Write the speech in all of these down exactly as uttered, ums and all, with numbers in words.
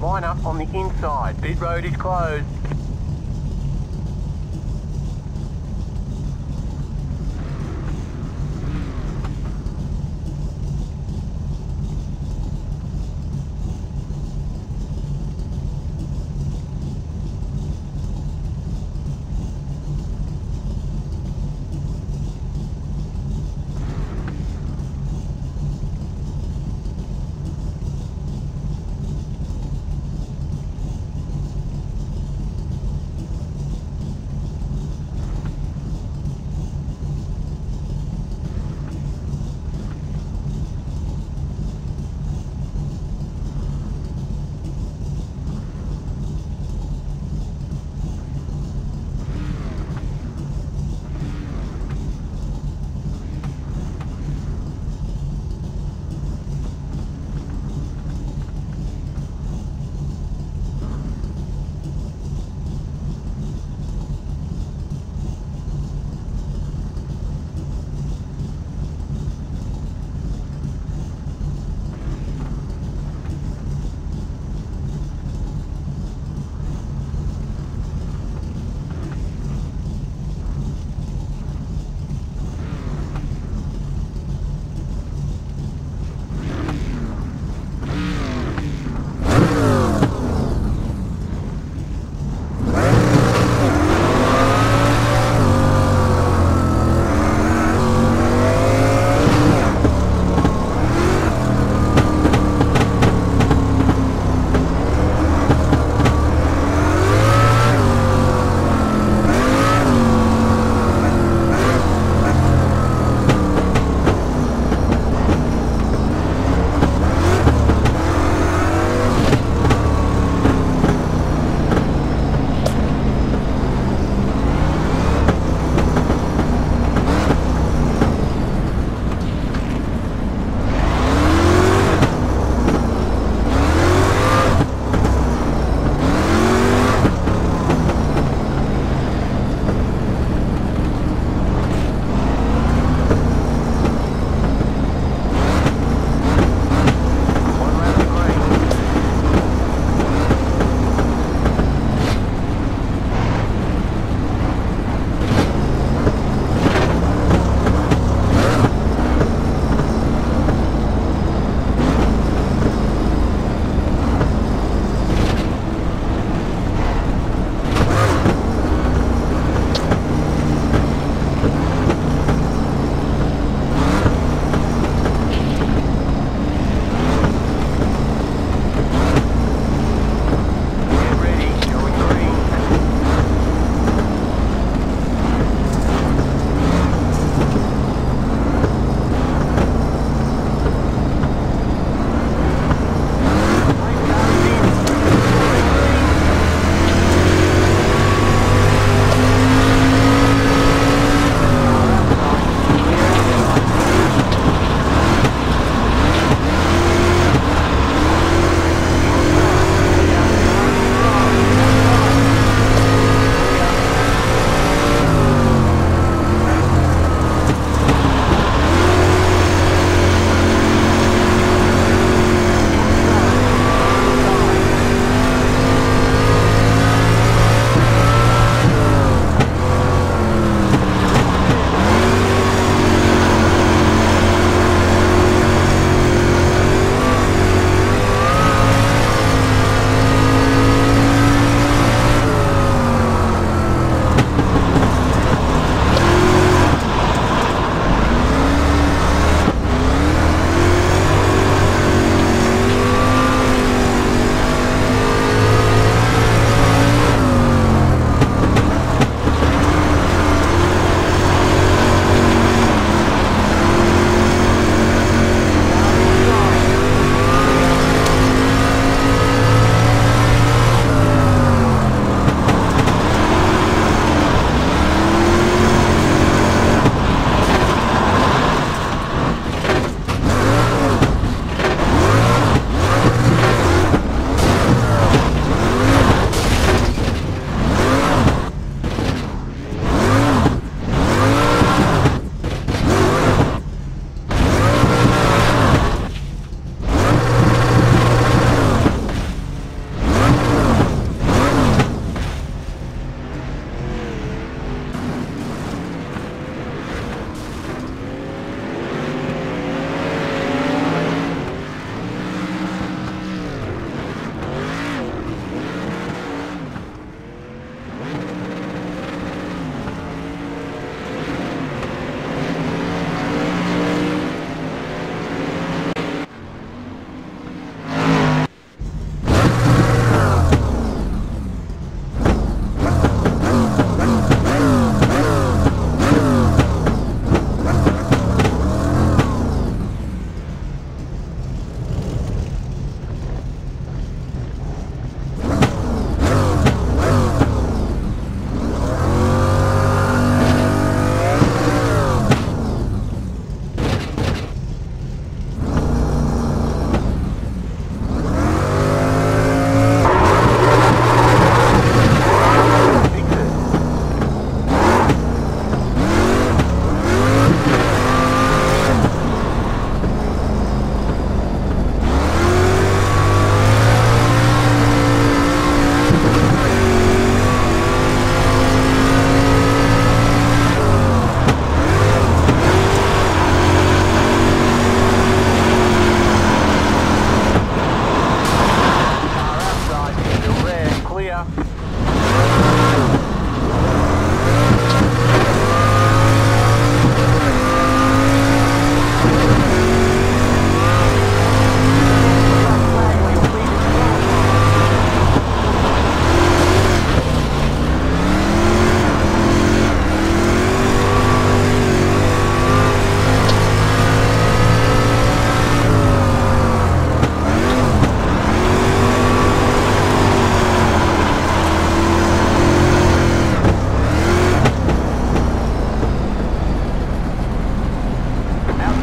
line up on the inside. Bid road is closed.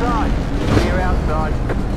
outside. Clear outside.